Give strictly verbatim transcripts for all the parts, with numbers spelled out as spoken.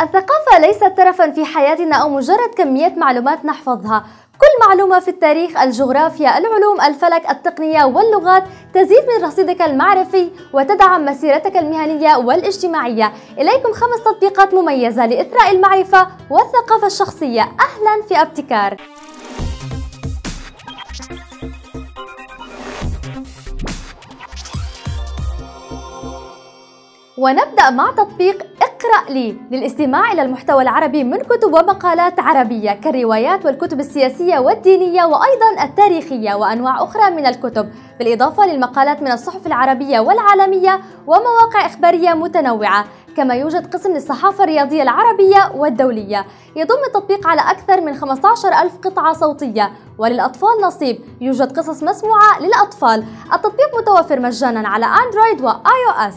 الثقافة ليست ترفاً في حياتنا أو مجرد كميات معلومات نحفظها. كل معلومة في التاريخ، الجغرافيا، العلوم، الفلك، التقنية واللغات تزيد من رصيدك المعرفي وتدعم مسيرتك المهنية والاجتماعية. إليكم خمس تطبيقات مميزة لإثراء المعرفة والثقافة الشخصية. أهلاً في ابتكار. ونبدأ مع تطبيق اقرأ لي للاستماع إلى المحتوى العربي من كتب ومقالات عربية كالروايات والكتب السياسية والدينية وأيضا التاريخية وأنواع أخرى من الكتب، بالإضافة للمقالات من الصحف العربية والعالمية ومواقع إخبارية متنوعة. كما يوجد قسم للصحافة الرياضية العربية والدولية. يضم التطبيق على أكثر من خمسة عشر ألف قطعة صوتية، وللأطفال نصيب، يوجد قصص مسموعة للأطفال. التطبيق متوفر مجانا على أندرويد وآي أو إس.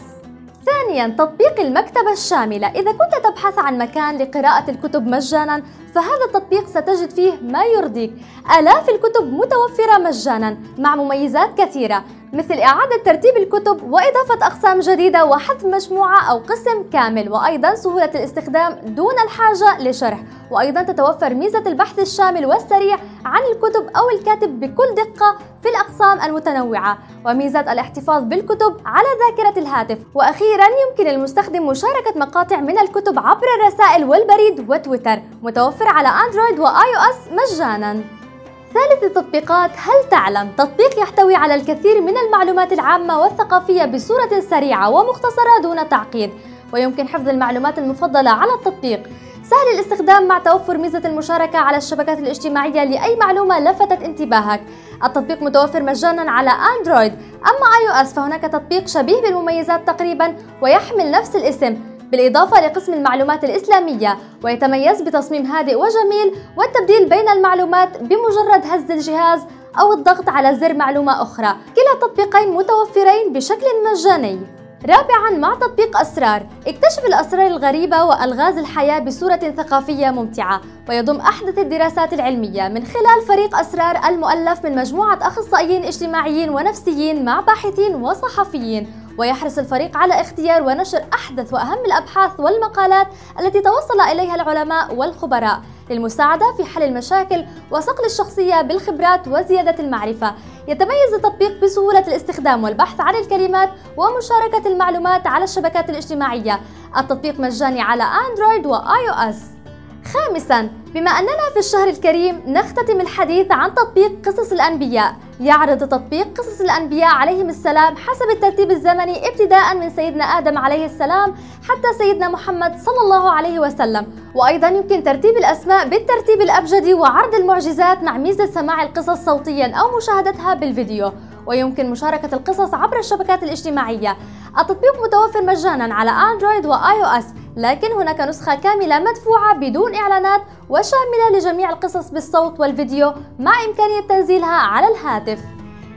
ثانياً تطبيق المكتبة الشاملة. إذا كنت تبحث عن مكان لقراءة الكتب مجاناً فهذا التطبيق ستجد فيه ما يرضيك. آلاف الكتب متوفرة مجاناً مع مميزات كثيرة مثل إعادة ترتيب الكتب وإضافة أقسام جديدة وحذف مجموعة أو قسم كامل، وأيضاً سهولة الاستخدام دون الحاجة لشرح. وأيضاً تتوفر ميزة البحث الشامل والسريع عن الكتب أو الكاتب بكل دقة في الأقسام المتنوعة، وميزة الاحتفاظ بالكتب على ذاكرة الهاتف. وأخيراً يمكن المستخدم مشاركة مقاطع من الكتب عبر الرسائل والبريد وتويتر، متوفر على أندرويد وآي أو إس مجاناً. ثالث التطبيقات هل تعلم؟ تطبيق يحتوي على الكثير من المعلومات العامة والثقافية بصورة سريعة ومختصرة دون تعقيد، ويمكن حفظ المعلومات المفضلة على التطبيق. سهل الاستخدام مع توفر ميزة المشاركة على الشبكات الاجتماعية لأي معلومة لفتت انتباهك. التطبيق متوفر مجانا على أندرويد. أما آي أو إس فهناك تطبيق شبيه بالمميزات تقريبا ويحمل نفس الاسم، بالإضافة لقسم المعلومات الإسلامية، ويتميز بتصميم هادئ وجميل والتبديل بين المعلومات بمجرد هز الجهاز أو الضغط على زر معلومة أخرى. كلا التطبيقين متوفرين بشكل مجاني. رابعاً مع تطبيق أسرار. اكتشف الأسرار الغريبة وألغاز الحياة بصورة ثقافية ممتعة، ويضم أحدث الدراسات العلمية من خلال فريق أسرار المؤلف من مجموعة أخصائيين اجتماعيين ونفسيين مع باحثين وصحفيين. ويحرص الفريق على اختيار ونشر أحدث وأهم الأبحاث والمقالات التي توصل إليها العلماء والخبراء للمساعدة في حل المشاكل وصقل الشخصية بالخبرات وزيادة المعرفة. يتميز التطبيق بسهولة الاستخدام والبحث عن الكلمات ومشاركة المعلومات على الشبكات الاجتماعية. التطبيق مجاني على أندرويد وآي أو إس. خامساً بما أننا في الشهر الكريم نختتم الحديث عن تطبيق قصص الأنبياء. يعرض تطبيق قصص الأنبياء عليهم السلام حسب الترتيب الزمني ابتداء من سيدنا آدم عليه السلام حتى سيدنا محمد صلى الله عليه وسلم، وأيضا يمكن ترتيب الأسماء بالترتيب الأبجدي وعرض المعجزات مع ميزة سماع القصص صوتيا أو مشاهدتها بالفيديو، ويمكن مشاركة القصص عبر الشبكات الاجتماعية. التطبيق متوفر مجانا على أندرويد وآي أو إس، لكن هناك نسخة كاملة مدفوعة بدون إعلانات وشاملة لجميع القصص بالصوت والفيديو مع إمكانية تنزيلها على الهاتف.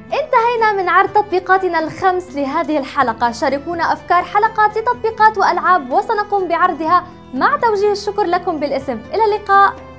انتهينا من عرض تطبيقاتنا الخمس لهذه الحلقة. شاركونا أفكار حلقات لتطبيقات وألعاب وسنقوم بعرضها مع توجيه الشكر لكم بالاسم. إلى اللقاء.